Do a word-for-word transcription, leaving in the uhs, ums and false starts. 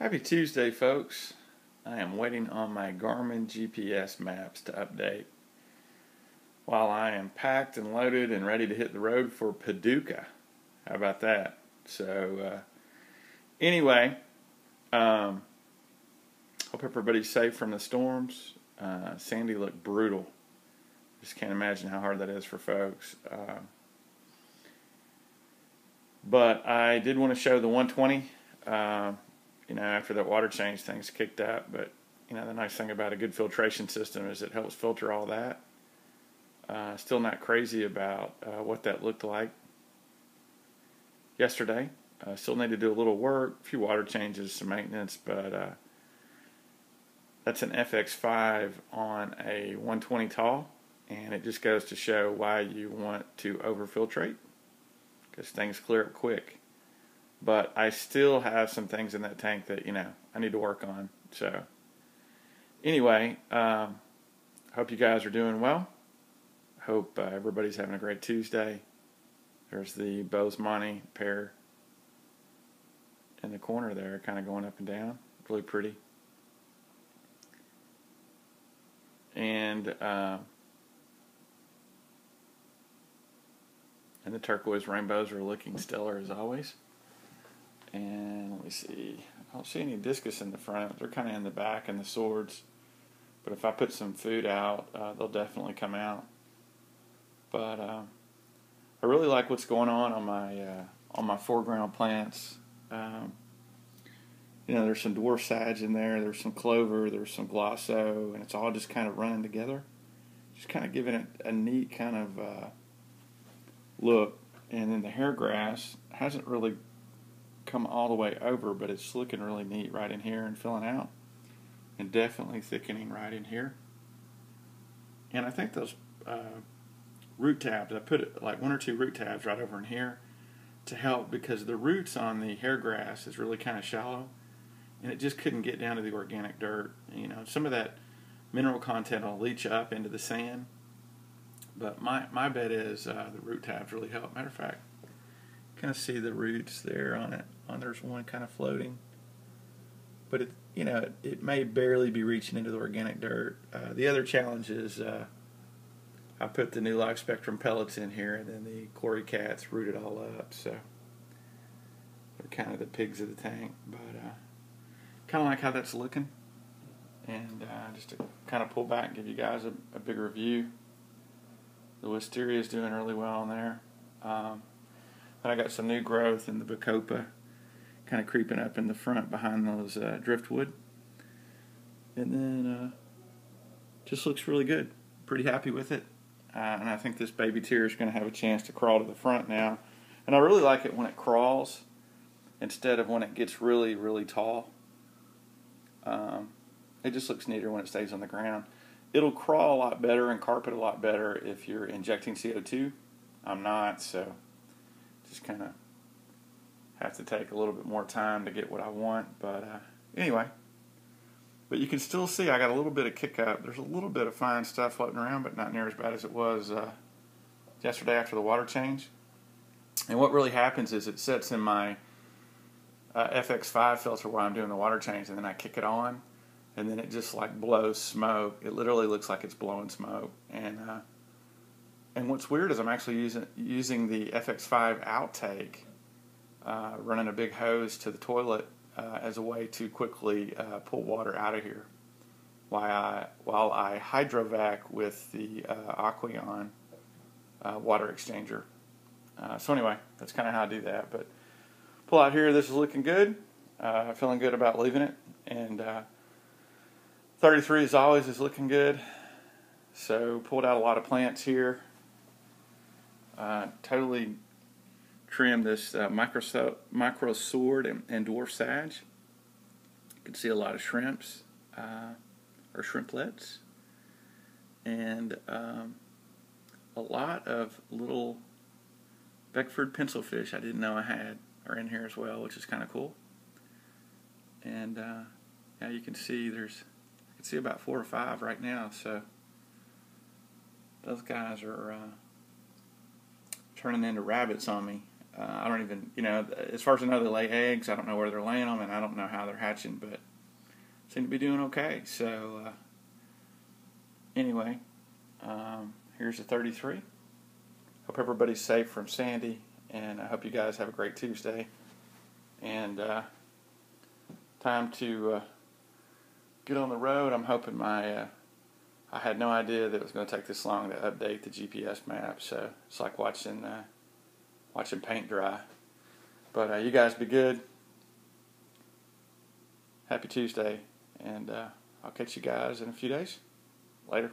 Happy Tuesday, folks. I am waiting on my Garmin G P S maps to update while I am packed and loaded and ready to hit the road for Paducah. How about that? So, uh, anyway, um, hope everybody's safe from the storms. Uh, Sandy looked brutal. Just can't imagine how hard that is for folks. Uh, but I did want to show the one twenty. Uh, You know, after that water change, things kicked up. But, you know, the nice thing about a good filtration system is it helps filter all that. Uh, still not crazy about uh, what that looked like yesterday. Uh, still need to do a little work, a few water changes, some maintenance. But uh, that's an F X five on a one twenty tall. And it just goes to show why you want to over-filtrate, because things clear up quick. But I still have some things in that tank that, you know, I need to work on. So, anyway, um, hope you guys are doing well. Hope uh, everybody's having a great Tuesday. There's the Bosemani pair in the corner there, kind of going up and down. Really pretty. And, uh, and the turquoise rainbows are looking stellar as always. And let me see, I don't see any discus in the front. They're kind of in the back and the swords. But if I put some food out, uh, they'll definitely come out. But uh, I really like what's going on on my uh, on my foreground plants. Um, you know, there's some dwarf sage in there. There's some clover. There's some glosso, and it's all just kind of running together. Just kind of giving it a neat kind of uh, look. And then the hair grass hasn't really come all the way over, but it's looking really neat right in here and filling out, and definitely thickening right in here. And I think those uh, root tabs, I put like one or two root tabs right over in here to help, because the roots on the hair grass is really kind of shallow, and it just couldn't get down to the organic dirt. You know, some of that mineral content will leach up into the sand, but my, my bet is uh, the root tabs really help. Matter of fact, kind of see the roots there on it. On there's one kind of floating, but it you know it, it may barely be reaching into the organic dirt. Uh, the other challenge is uh, I put the new live spectrum pellets in here, and then the quarry cats root it all up. So they're kind of the pigs of the tank, but uh, kind of like how that's looking. And uh, just to kind of pull back and give you guys a, a bigger view, the wisteria is doing really well in there. Um, I got some new growth in the bacopa, kind of creeping up in the front behind those uh, driftwood, and then uh, just looks really good. Pretty happy with it, uh, and I think this baby tier is going to have a chance to crawl to the front now. And I really like it when it crawls instead of when it gets really, really tall. Um, it just looks neater when it stays on the ground. It'll crawl a lot better and carpet a lot better if you're injecting C O two. I'm not, so just kind of have to take a little bit more time to get what I want, but uh, anyway. But you can still see I got a little bit of kick up. There's a little bit of fine stuff floating around, but not near as bad as it was uh, yesterday after the water change. And what really happens is it sets in my uh, F X five filter while I'm doing the water change, and then I kick it on, and then it just like blows smoke. It literally looks like it's blowing smoke, and uh, And what's weird is I'm actually using using the F X five outtake, uh, running a big hose to the toilet uh, as a way to quickly uh, pull water out of here, while I while I hydrovac with the uh, Aquion uh, water exchanger. Uh, so anyway, that's kind of how I do that. But pull out here. This is looking good. Uh, feeling good about leaving it. And uh, thirty-three as always is looking good. So pulled out a lot of plants here. Uh, totally trim this uh, micro, micro sword and, and dwarf sage. You can see a lot of shrimps, uh, or shrimplets, and um, a lot of little Beckford pencil fish I didn't know I had are in here as well, which is kind of cool. And uh, now you can see there's, you can see about four or five right now. So those guys are Uh, turning into rabbits on me. Uh, I don't even, you know, as far as I know, they lay eggs. I don't know where they're laying them, and I don't know how they're hatching, but seem to be doing okay. So, uh, anyway, um, here's the thirty-three. Hope everybody's safe from Sandy, and I hope you guys have a great Tuesday. And uh, time to uh, get on the road. I'm hoping my, uh, I had no idea that it was going to take this long to update the G P S map, so it's like watching uh, watching paint dry. But uh, you guys be good. Happy Tuesday, and uh, I'll catch you guys in a few days. Later.